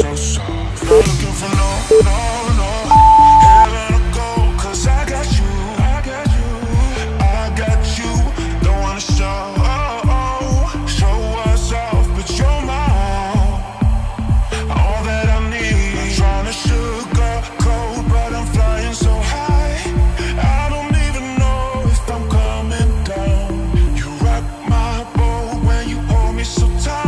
so soft. Not looking for no. Head out of gold, cause I got you, Don't wanna show, show us off, but you're my all that I need. Not trying to sugarcoat, but I'm flying so high, I don't even know if I'm coming down. You rock my boat when you hold me so tight.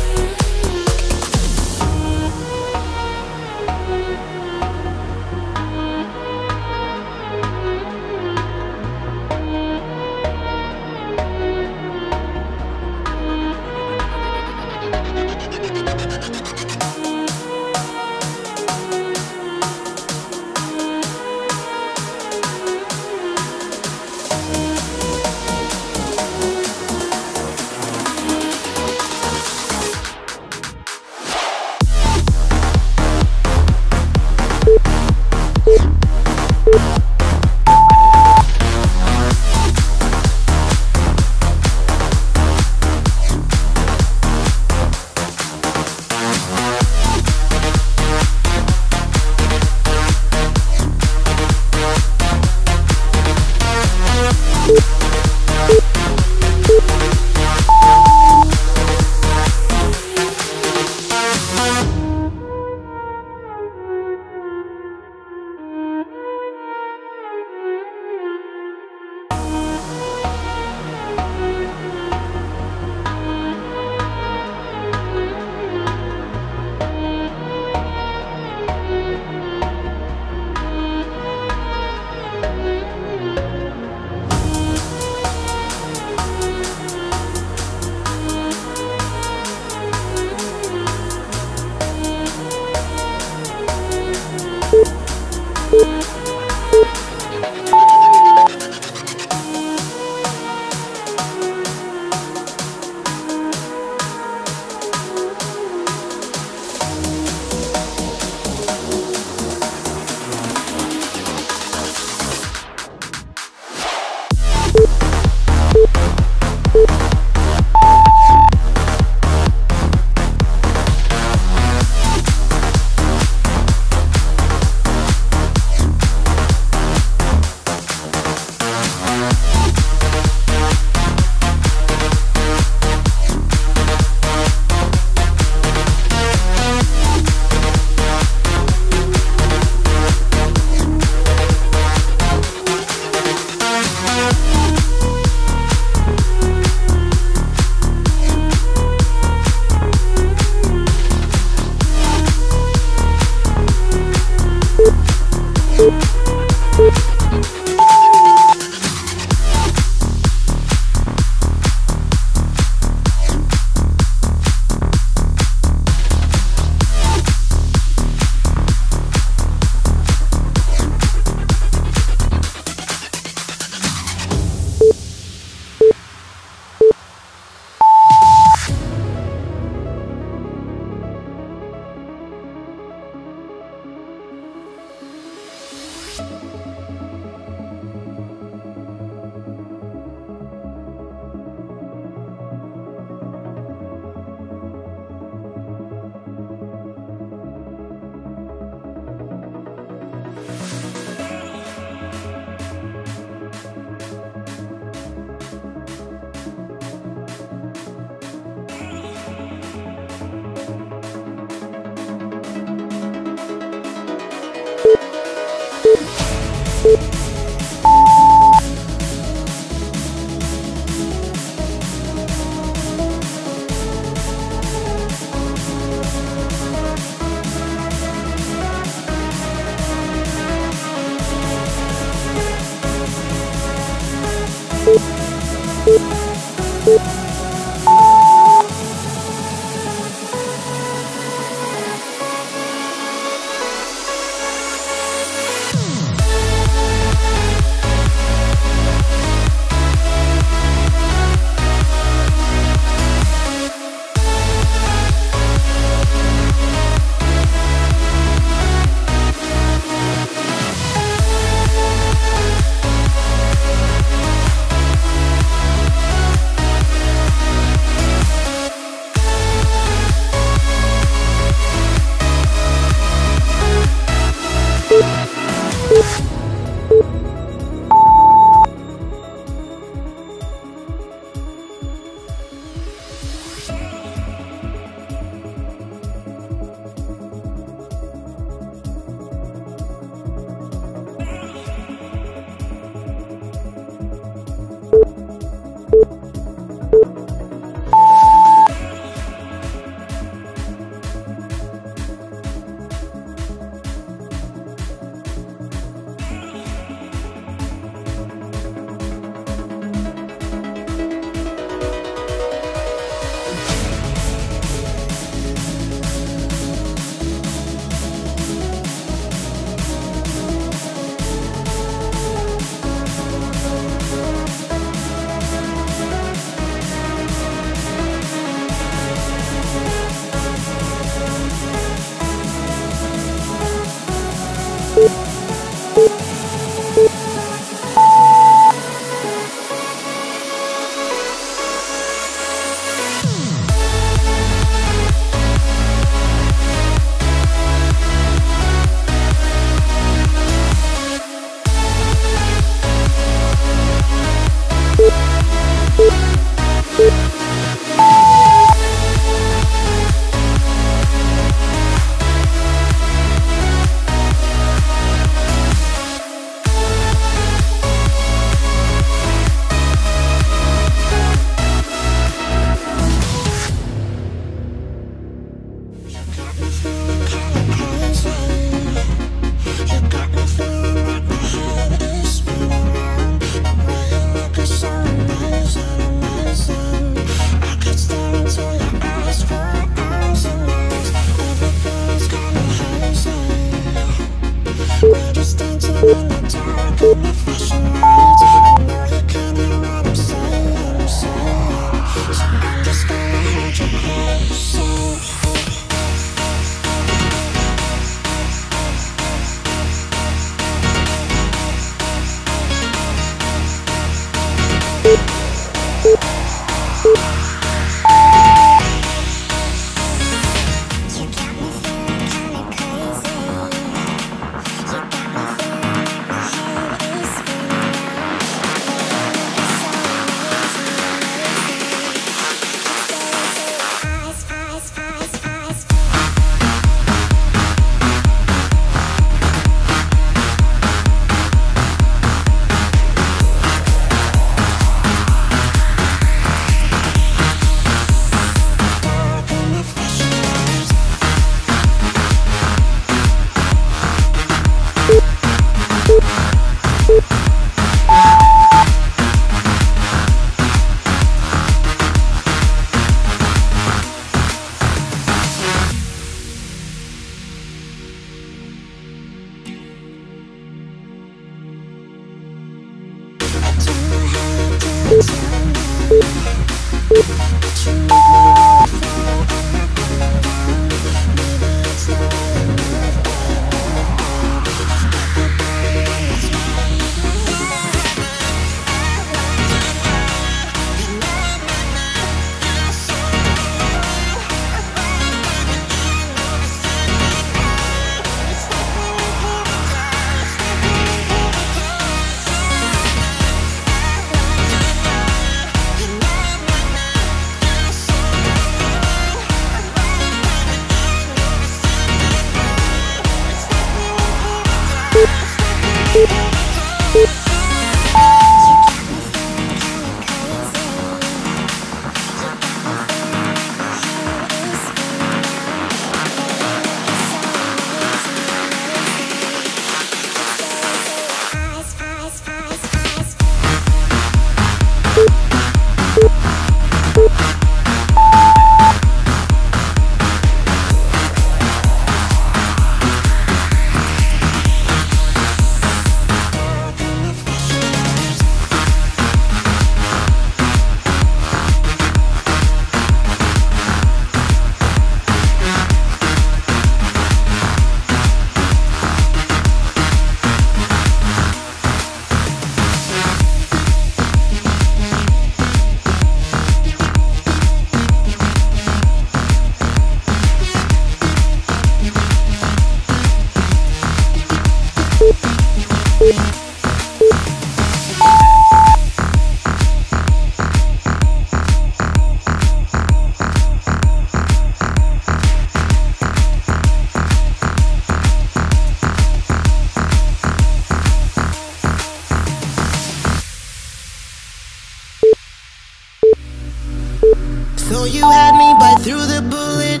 So you had me bite through the bullet.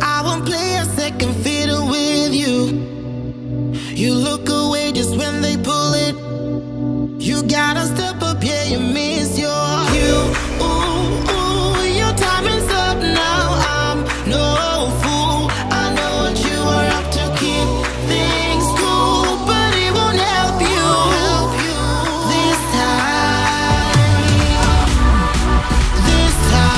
I won't play a second fiddle with you. You look away just when they pull it. You gotta step up, yeah, you miss your cue. Ooh, ooh, your timing's up now. I'm no fool. I know what you are up to, keep things cool, but it won't help you. This time, no, this time.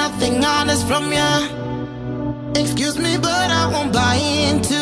Nothing honest from ya. Excuse me, but I won't buy into